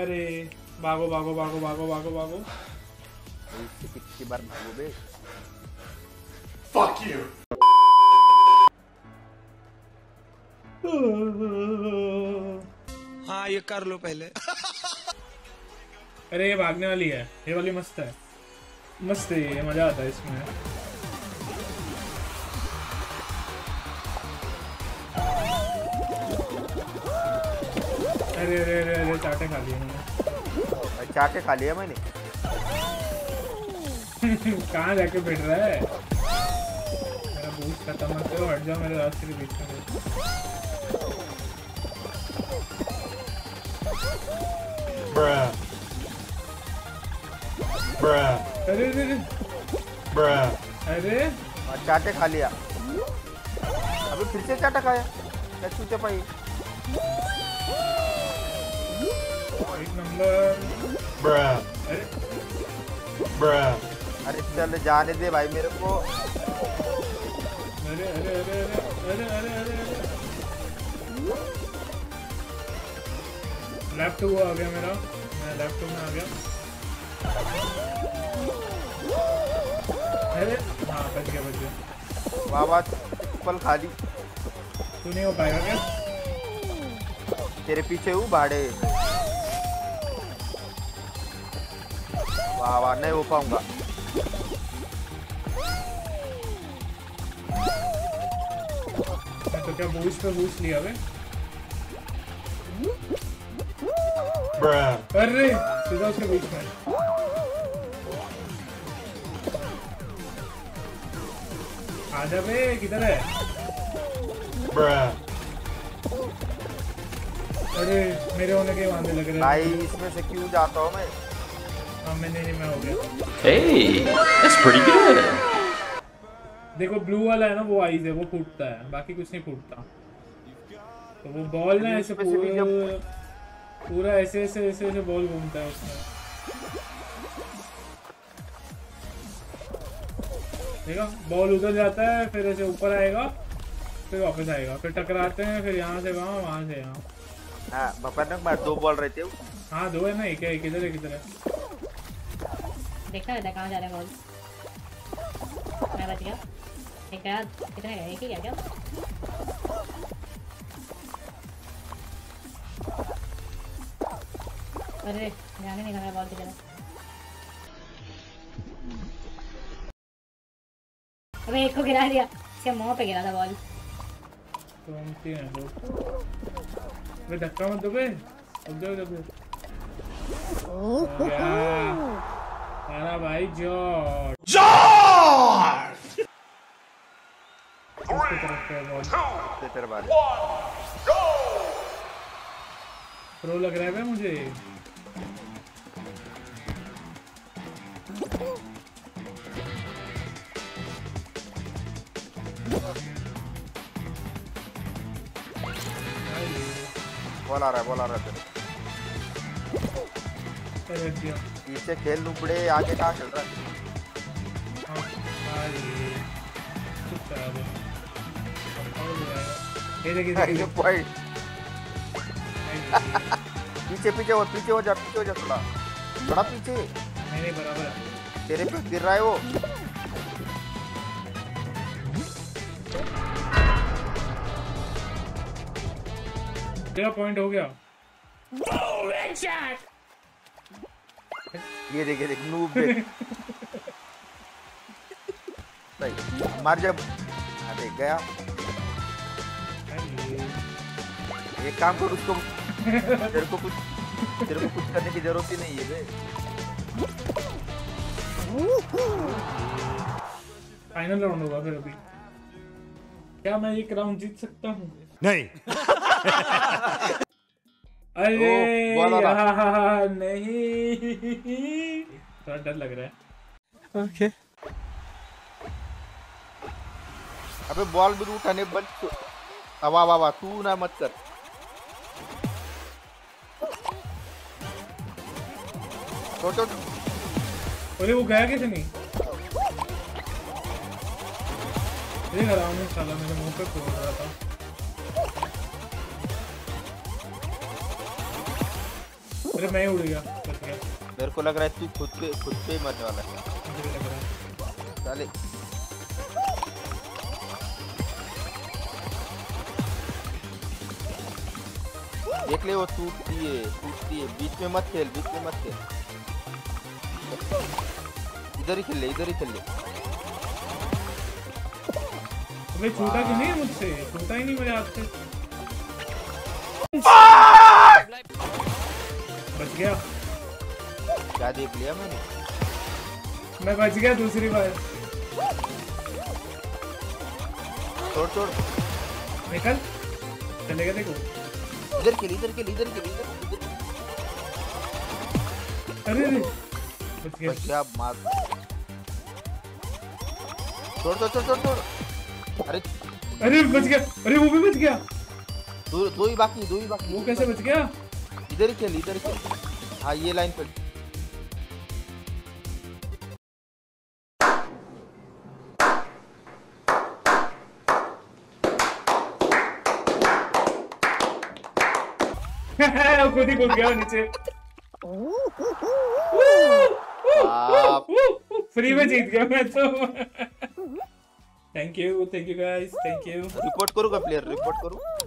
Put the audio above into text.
अरे भागो भागो भागो भागो भागो भागो कितनी बार भागोगे? Fuck you! हाँ ये कर लो पहले। अरे ये भागने वाली है, ये वाली मस्त है, मस्त है ये, मजा आता है इसमें। अरे अरे अरे अरे चाटे खा लिए मैंने, चाटे खा लिए मैंने। कहाँ जाके बैठ रहा है? मेरा बूस्ट खत्म मत करो, हट जाओ मेरे रास्ते के बीच में। ब्रा ब्रा अरे अरे ब्रा अरे चाटे खा लिया, अभी फिर से चाटा खाया क्या चूचे पाई। अरे चल जाने दे भाई मेरे को। अरे अरे अरे अरे अरे अरे लेफ्ट हुआ आ गया मेरा, मैं लेफ्ट में आ गया। अरे हाँ बच गया बच गया। बाबा चप्पल खाली, तू नहीं हो पाएगा क्या? तेरे पीछे हूँ भाड़े। वाह नहीं हो पाऊंगा। तो क्या बूस्ट पे बूस्ट लिया बे? अरे सीधा उसके बीच में। आजा बे, किधर है? अरे मेरे होने के वादे लग रहे हैं भाई, इसमें से क्यों जाता हूँ मैं? मैं हो गया। Hey, that's pretty good. देखो ब्लू वाला है ना, वो आइज है, वो फूटता है, बाकी कुछ नहीं फूटता। तो वो बॉल ना ऐसे पूरा ऐसे ऐसे ऐसे ऐसे बॉल घूमता है उसमें। देखो बॉल उधर जाता है, फिर ऐसे ऊपर आएगा, फिर वापस आएगा, फिर टकराते हैं, फिर यहाँ से वहाँ, वहाँ से यहाँ। हाँ दो बॉल रहते हो। हाँ दो है ना, एक है, किधर है किधर है? देखा है कहाँ जा रहा है बॉल? मैं बच गया। एक गया, कितना गया? एक ही गया क्या? अरे ध्यान नहीं रखा बॉल की तरफ। अबे एक को गिरा दिया, इसके मुँह पे गिरा था बॉल। अबे धक्का मत दो बे, अब जाओ जाओ। अरे भाई जॉर्ज जॉर्ज प्रो लग रहा है भाई मुझे। बोला रहा है इससे खेल लुपड़े आगे कहाँ चल रहा है? ये पॉइंट पीछे हो जा थोड़ा थोड़ा पीछे। नहीं बराबर तेरे पे गिर रहा है वो। तेरा पॉइंट हो गया। ये देख नूब देख मार जब देख गया। एक काम कर उसको, तेरे को कुछ करने की जरूरत ही नहीं है बे। फाइनल राउंड होगा फिर अभी। क्या मैं एक राउंड जीत सकता हूँ? नहीं। अरे यार नहीं, थोड़ा डर लग रहा है। ओके अबे बॉल भी उठाने बंद। वाह वाह वाह, तू ना मत कर। अरे वो गया कैसे नहीं? साला मेरे मुंह पे फोड़ रहा था। अरे मैं उड़ गया। मेरे को लग रहा है तू खुद पे ही मरने वाला है। चले देख ले वो टूटती है। बीच में मत खेल। इधर ही खेल ले। छूटा कि नहीं मुझसे, छूटा ही नहीं मेरे हाथ से। बच गया। क्या देख लिया मैंने? मैं बच गया दूसरी बार। छोड़ निकल चलेगा। देखो इधर के लिए। अरे बच गया। मार छोड़। अरे बच गया। अरे वो भी बच गया। दो ही बाकी। वो कैसे बच गया? इधर ही खेल। हाँ ये लाइन पर खुद ही कूद गया नीचे। फ्री में जीत गया मैं तो। Thank you guys. रिपोर्ट करूंगा प्लेयर।